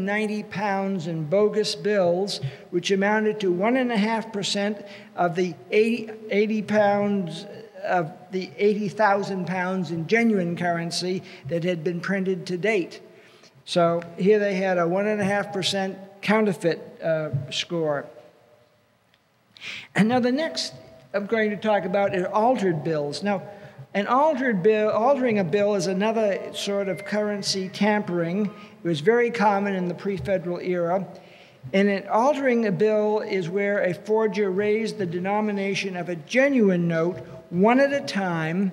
ninety pounds in bogus bills, which amounted to one and a half percent of the eighty pounds of the eighty thousand pounds in genuine currency that had been printed to date. So here they had a one and a half percent counterfeit uh, score. And now the next I'm going to talk about is altered bills. Now, An altered bill, altering a bill is another sort of currency tampering. It was very common in the pre-federal era. And an altering a bill is where a forger raised the denomination of a genuine note one at a time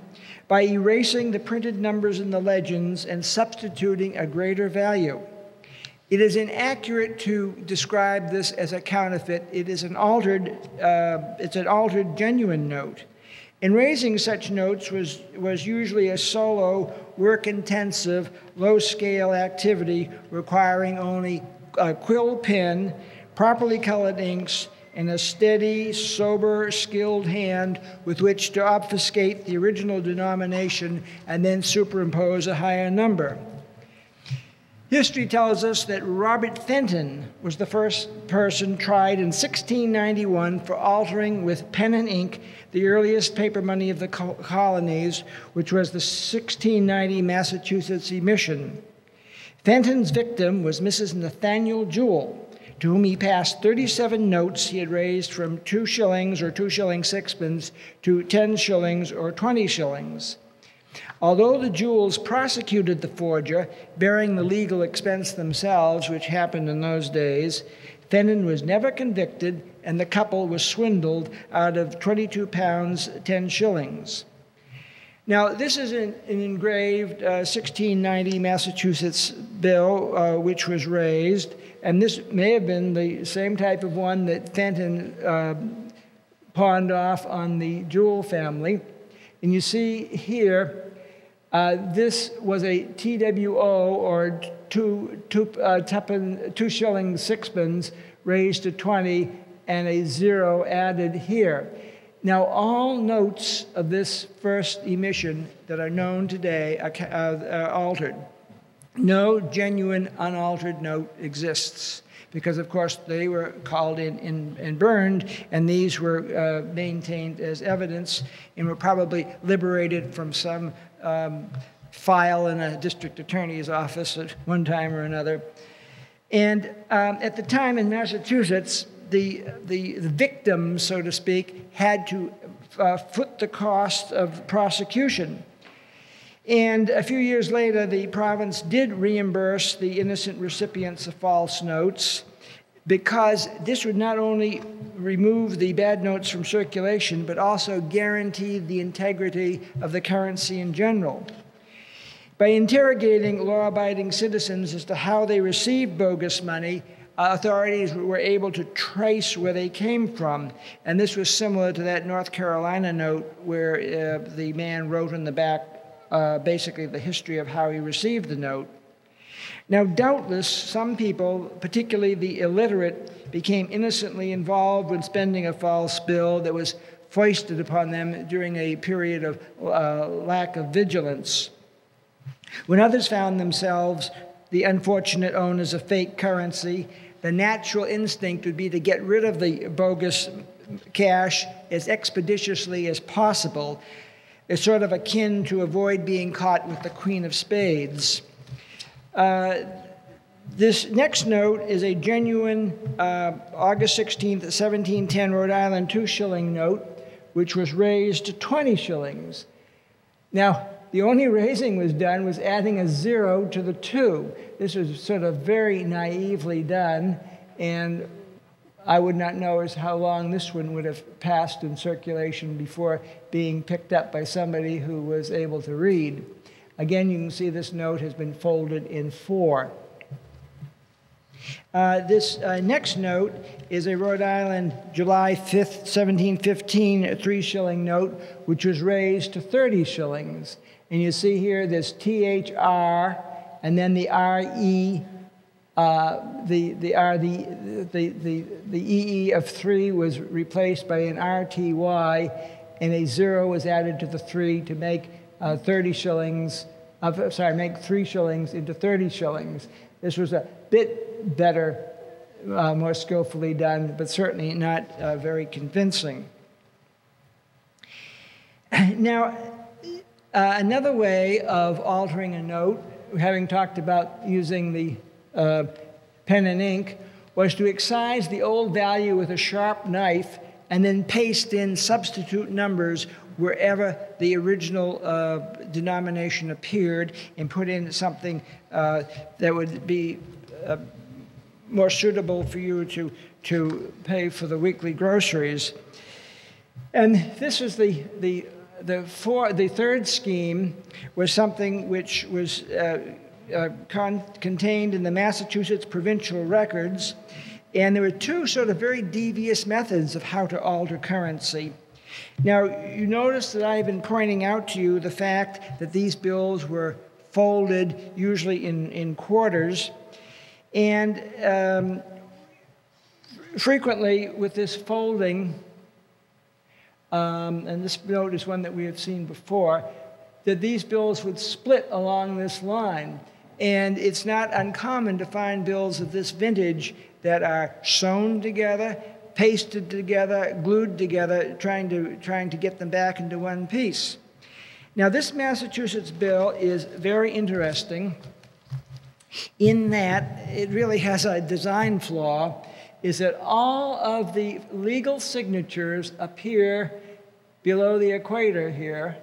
by erasing the printed numbers in the legends and substituting a greater value. It is inaccurate to describe this as a counterfeit. It is an altered, uh, it's an altered genuine note. And raising such notes was, was usually a solo, work-intensive, low-scale activity requiring only a quill pen, properly colored inks, and a steady, sober, skilled hand with which to obfuscate the original denomination and then superimpose a higher number. History tells us that Robert Fenton was the first person tried in sixteen ninety-one for altering with pen and ink the earliest paper money of the colonies, which was the sixteen ninety Massachusetts emission. Fenton's victim was Missus Nathaniel Jewell, to whom he passed thirty-seven notes he had raised from two shillings or two shilling sixpence to ten shillings or twenty shillings. Although the Jewells prosecuted the forger, bearing the legal expense themselves, which happened in those days, Fenton was never convicted, and the couple was swindled out of twenty-two pounds, ten shillings. Now, this is an, an engraved uh, sixteen ninety Massachusetts bill, uh, which was raised, and this may have been the same type of one that Fenton uh, pawned off on the Jewell family. And you see here, uh, this was a T W O, or two, two, uh, tuppen, two shilling sixpence raised to twenty, and a zero added here. Now, all notes of this first emission that are known today are, uh, are altered. No genuine unaltered note exists, because, of course, they were called in, in and burned, and these were uh, maintained as evidence and were probably liberated from some um, file in a district attorney's office at one time or another. And um, at the time in Massachusetts, the, the, the victim, so to speak, had to uh, foot the cost of prosecution. And a few years later, the province did reimburse the innocent recipients of false notes, because this would not only remove the bad notes from circulation, but also guaranteed the integrity of the currency in general. By interrogating law-abiding citizens as to how they received bogus money, Uh, authorities were able to trace where they came from. And this was similar to that North Carolina note where uh, the man wrote in the back Uh, basically the history of how he received the note. Now, doubtless, some people, particularly the illiterate, became innocently involved when spending a false bill that was foisted upon them during a period of uh, lack of vigilance. When others found themselves the unfortunate owners of fake currency, the natural instinct would be to get rid of the bogus cash as expeditiously as possible. It's sort of akin to avoid being caught with the Queen of Spades. Uh, this next note is a genuine uh, August sixteenth, seventeen ten Rhode Island two shilling note, which was raised to twenty shillings. Now, the only raising was done was adding a zero to the two. This was sort of very naively done, and I would not know as how long this one would have passed in circulation before being picked up by somebody who was able to read. Again, you can see this note has been folded in four. Uh, this uh, next note is a Rhode Island July fifth, seventeen fifteen three-shilling note, which was raised to thirty shillings. And you see here this T H R and then the R E. Uh, the, the, R, the, the, the, the E E of three was replaced by an R T Y, and a zero was added to the three to make uh, thirty shillings, uh, sorry, make three shillings into thirty shillings. This was a bit better, uh, more skillfully done, but certainly not uh, very convincing. Now, uh, another way of altering a note, having talked about using the uh, pen and ink, was to excise the old value with a sharp knife and then paste in substitute numbers wherever the original uh, denomination appeared, and put in something uh, that would be uh, more suitable for you to, to pay for the weekly groceries. And this is the, the, the, four, the third scheme, was something which was uh, uh, con contained in the Massachusetts Provincial Records. And there were two sort of very devious methods of how to alter currency. Now, you notice that I've been pointing out to you the fact that these bills were folded, usually in, in quarters. And um, frequently with this folding, Um, and this note is one that we have seen before, that these bills would split along this line. And it's not uncommon to find bills of this vintage that are sewn together, pasted together, glued together, trying to, trying to get them back into one piece. Now, this Massachusetts bill is very interesting in that it really has a design flaw, is that all of the legal signatures appear below the equator here.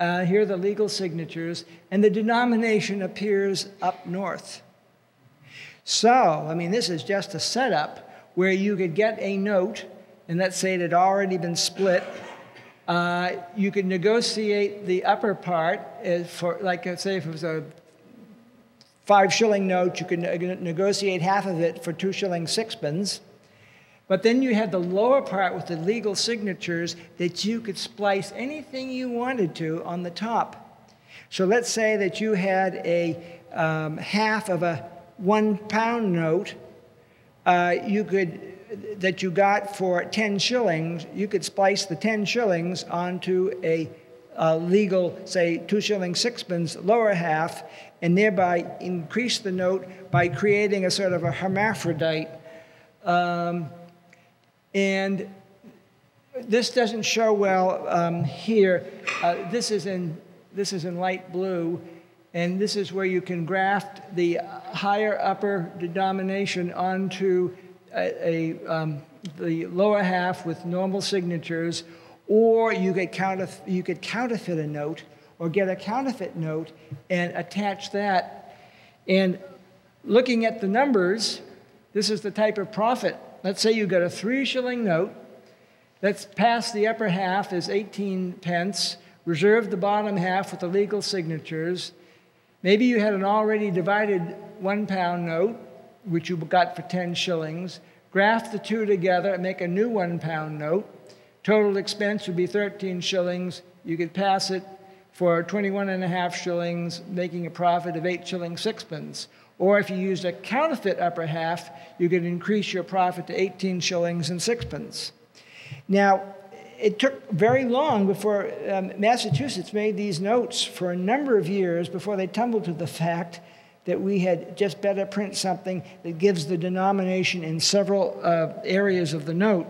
Uh, here are the legal signatures, and the denomination appears up north. So, I mean, this is just a setup where you could get a note, and let's say it had already been split. Uh, you could negotiate the upper part for, like, say, if it was a five-shilling note, you could negotiate half of it for two shilling sixpence. But then you had the lower part with the legal signatures that you could splice anything you wanted to on the top. So let's say that you had a um, half of a one-pound note uh, you could, that you got for ten shillings. You could splice the ten shillings onto a Uh, legal, say, two shilling sixpence, lower half, and thereby increase the note by creating a sort of a hermaphrodite. Um, and this doesn't show well um, here. Uh, this is in this is in light blue, and this is where you can graft the higher upper denomination onto a, a um, the lower half with normal signatures. Or you could, counterf you could counterfeit a note, or get a counterfeit note and attach that. And looking at the numbers, this is the type of profit. Let's say you got a three shilling note. Let's pass the upper half as eighteen pence. Reserve the bottom half with the legal signatures. Maybe you had an already divided one pound note, which you got for ten shillings. Graft the two together and make a new one pound note. Total expense would be thirteen shillings. You could pass it for twenty-one and a half shillings, making a profit of eight shilling sixpence. Or if you used a counterfeit upper half, you could increase your profit to eighteen shillings and sixpence. Now, it took very long before um, Massachusetts made these notes, for a number of years, before they tumbled to the fact that we had just better print something that gives the denomination in several uh, areas of the note.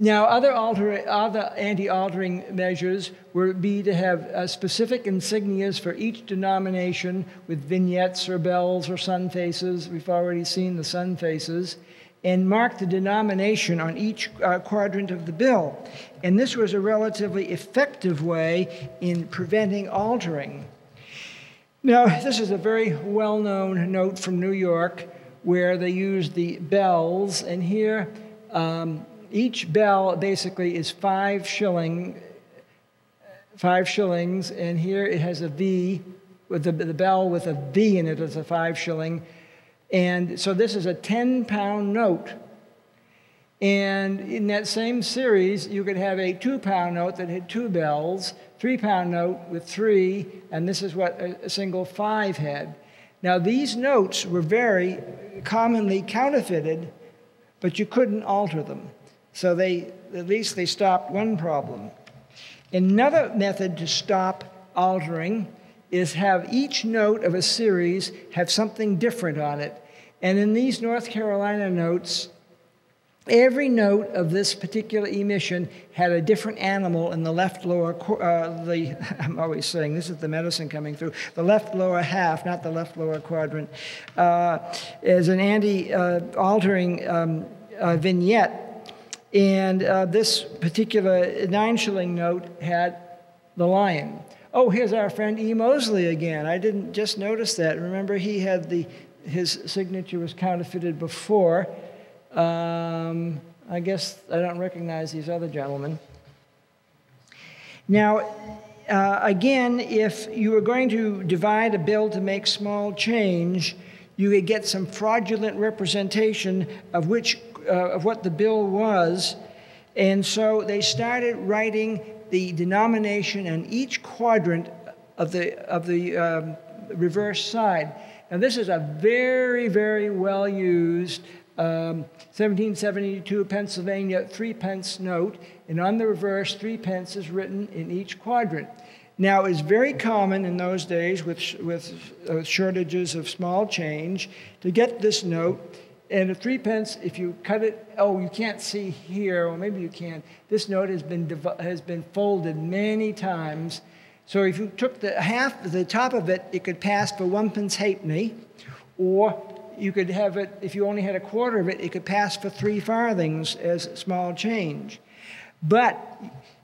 Now, other, alter, other anti-altering measures would be to have uh, specific insignias for each denomination with vignettes or bells or sun faces. We've already seen the sun faces. And mark the denomination on each uh, quadrant of the bill. And this was a relatively effective way in preventing altering. Now, this is a very well-known note from New York where they used the bells. And here, um, each bell basically is five shilling, five shillings, and here it has a V, with the, the bell with a V in it is a five shilling. And so this is a ten pound note. And in that same series, you could have a two pound note that had two bells, three pound note with three, and this is what a, a single five had. Now, these notes were very commonly counterfeited, but you couldn't alter them. So they, at least they stopped one problem. Another method to stop altering is have each note of a series have something different on it. And in these North Carolina notes, every note of this particular emission had a different animal in the left lower, uh, the, I'm always saying this is the medicine coming through, the left lower half, not the left lower quadrant, uh, is an anti-altering uh, um, uh, vignette. And uh, this particular nine-shilling note had the lion. Oh, here's our friend E. Moseley again. I didn't just notice that. Remember, he had the, his signature was counterfeited before. Um, I guess I don't recognize these other gentlemen. Now, uh, again, if you were going to divide a bill to make small change, you could get some fraudulent representation of which, uh, of what the bill was. And so they started writing the denomination in each quadrant of the, of the um, reverse side. And this is a very, very well-used Um, seventeen seventy-two Pennsylvania three-pence note, and on the reverse, three-pence is written in each quadrant. Now, it's very common in those days with, sh with uh, shortages of small change to get this note, and a three-pence, if you cut it, oh, you can't see here, or maybe you can, this note has been, has been folded many times. So if you took the half, the top of it, it could pass for one-pence halfpenny, or you could have it, if you only had a quarter of it, it could pass for three farthings as small change. But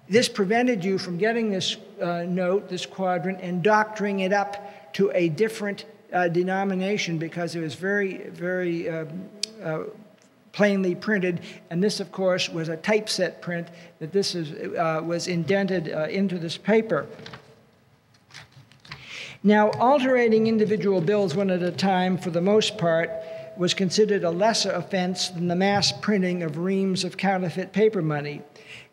this prevented you from getting this uh, note, this quadrant, and doctoring it up to a different uh, denomination because it was very, very uh, uh, plainly printed. And this, of course, was a typeset print that this is, uh, was indented uh, into this paper. Now, alterating individual bills one at a time, for the most part, was considered a lesser offense than the mass printing of reams of counterfeit paper money.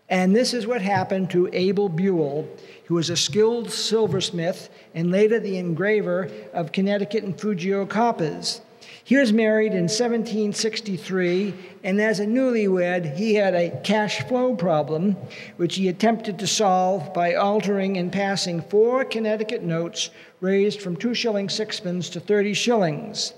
And this is what happened to Abel Buell, who was a skilled silversmith and later the engraver of Connecticut and Fujio coppers. He was married in seventeen sixty-three, and as a newlywed, he had a cash flow problem, which he attempted to solve by altering and passing four Connecticut notes raised from two shillings sixpence to thirty shillings.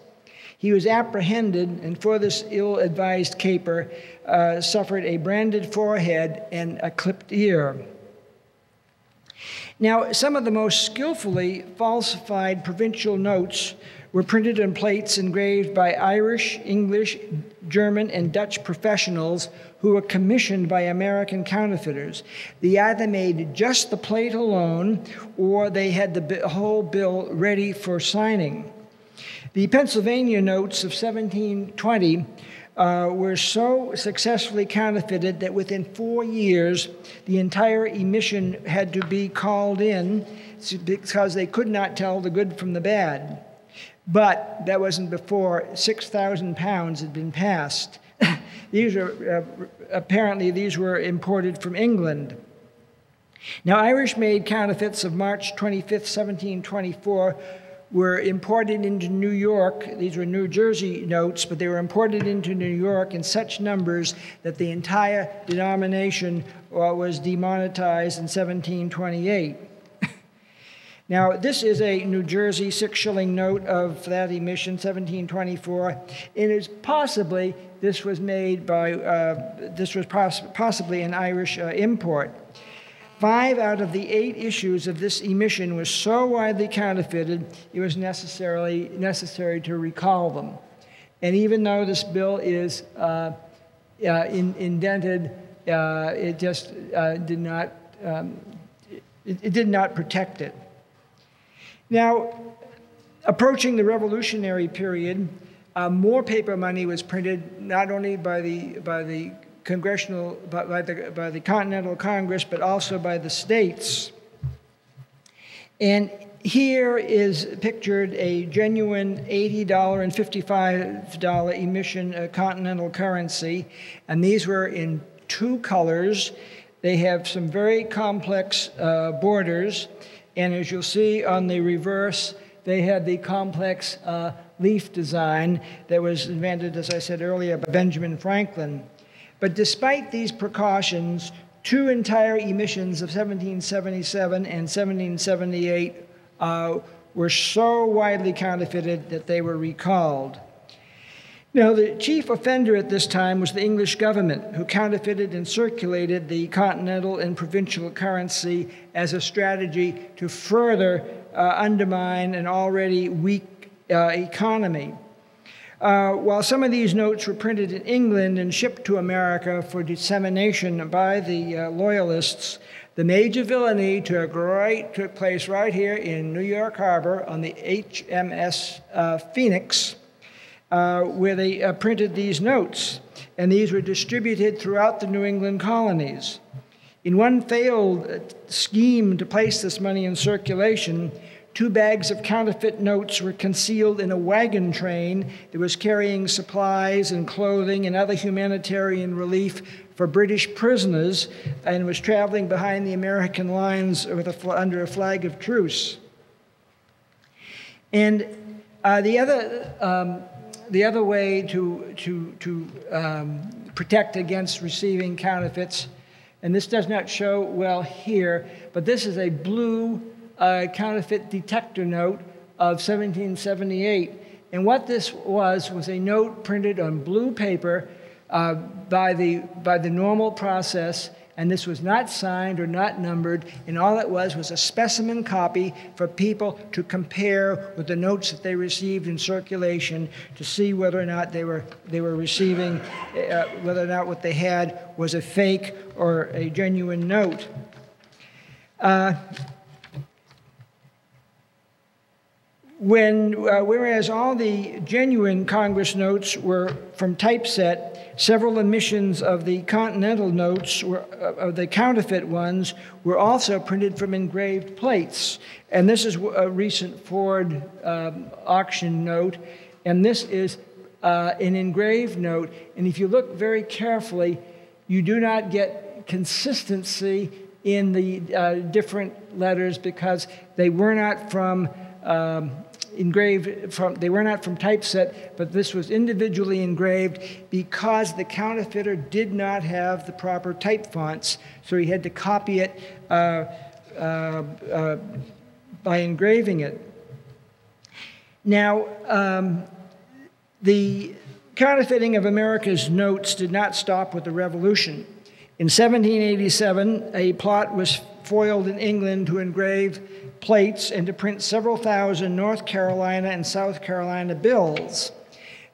He was apprehended, and for this ill-advised caper, uh, suffered a branded forehead and a clipped ear. Now, some of the most skillfully falsified provincial notes were printed on plates engraved by Irish, English, German, and Dutch professionals who were commissioned by American counterfeiters. They either made just the plate alone, or they had the whole bill ready for signing. The Pennsylvania notes of seventeen twenty uh, were so successfully counterfeited that within four years, the entire emission had to be called in because they could not tell the good from the bad. But that wasn't before six thousand pounds had been passed. These are, uh, apparently, these were imported from England. Now, Irish-made counterfeits of March twenty-fifth, seventeen twenty-four were imported into New York. These were New Jersey notes, but they were imported into New York in such numbers that the entire denomination uh, was demonetized in seventeen twenty-eight. Now, this is a New Jersey six-shilling note of that emission, seventeen twenty-four. And it's possibly this was made by, uh, this was poss possibly an Irish uh, import. Five out of the eight issues of this emission were so widely counterfeited, it was necessarily necessary to recall them. And even though this bill is uh, uh, in indented, uh, it just uh, did not, um, it, it did not protect it. Now, approaching the Revolutionary period, uh, more paper money was printed not only by the by the congressional by, by the by the Continental Congress, but also by the states. And here is pictured a genuine eighty dollar and fifty-five dollar emission uh, continental currency, and these were in two colors. They have some very complex uh, borders. And as you'll see on the reverse, they had the complex uh, leaf design that was invented, as I said earlier, by Benjamin Franklin. But despite these precautions, two entire emissions of seventeen seventy-seven and seventeen seventy-eight uh, were so widely counterfeited that they were recalled. Now, the chief offender at this time was the English government, who counterfeited and circulated the continental and provincial currency as a strategy to further uh, undermine an already weak uh, economy. Uh, while some of these notes were printed in England and shipped to America for dissemination by the uh, Loyalists, the major villainy took, right, took place right here in New York Harbor on the H M S uh, Phoenix, Uh, where they uh, printed these notes, and these were distributed throughout the New England colonies. In one failed scheme to place this money in circulation, two bags of counterfeit notes were concealed in a wagon train that was carrying supplies and clothing and other humanitarian relief for British prisoners, and was traveling behind the American lines with a, under a flag of truce. And uh, the other um, The other way to, to, to um, protect against receiving counterfeits, and this does not show well here, but this is a blue uh, counterfeit detector note of seventeen seventy-eight. And what this was was a note printed on blue paper uh, by, the, by the normal process, and this was not signed or not numbered, and all it was was a specimen copy for people to compare with the notes that they received in circulation to see whether or not they were, they were receiving, uh, whether or not what they had was a fake or a genuine note. Uh, when, uh, whereas all the genuine Congress notes were from typeset, several emissions of the continental notes, were, uh, of the counterfeit ones, were also printed from engraved plates. And this is a recent Ford um, auction note, and this is uh, an engraved note. And if you look very carefully, you do not get consistency in the uh, different letters because they were not from um, engraved from, they were not from typeset, but this was individually engraved because the counterfeiter did not have the proper type fonts, so he had to copy it uh, uh, uh, by engraving it. Now, um, the counterfeiting of America's notes did not stop with the Revolution. In seventeen eighty-seven, a plot was foiled in England to engrave plates and to print several thousand North Carolina and South Carolina bills.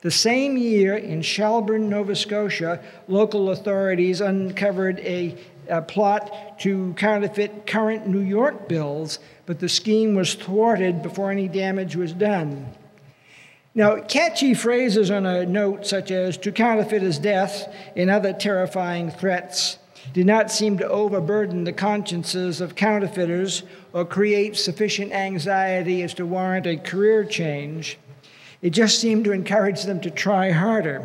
The same year, in Shelburne, Nova Scotia, local authorities uncovered a, a plot to counterfeit current New York bills, but the scheme was thwarted before any damage was done. Now, catchy phrases on a note, such as "to counterfeit is death" and other terrifying threats, did not seem to overburden the consciences of counterfeiters or create sufficient anxiety as to warrant a career change. It just seemed to encourage them to try harder.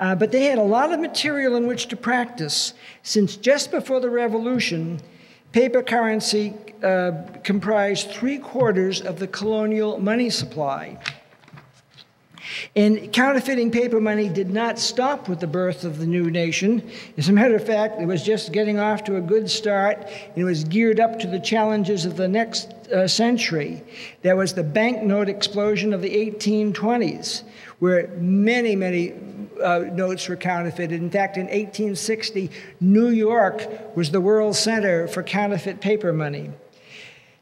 Uh, but they had a lot of material in which to practice, since just before the Revolution, paper currency uh, comprised three-quarters of the colonial money supply. And counterfeiting paper money did not stop with the birth of the new nation. As a matter of fact, it was just getting off to a good start, and it was geared up to the challenges of the next uh, century. There was the banknote explosion of the eighteen twenties, where many, many uh, notes were counterfeited. In fact, in eighteen sixty, New York was the world center for counterfeit paper money.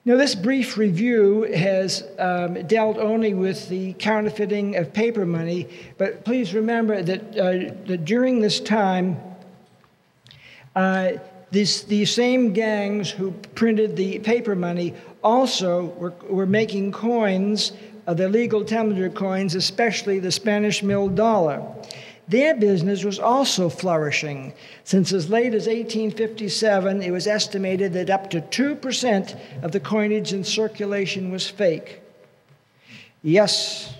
Now, this brief review has um, dealt only with the counterfeiting of paper money, but please remember that, uh, that during this time, uh, this, these same gangs who printed the paper money also were, were making coins, uh, the legal tender coins, especially the Spanish mill dollar. Their business was also flourishing, since as late as eighteen fifty-seven, it was estimated that up to two percent of the coinage in circulation was fake. Yes,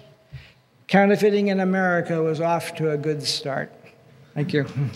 counterfeiting in America was off to a good start. Thank you.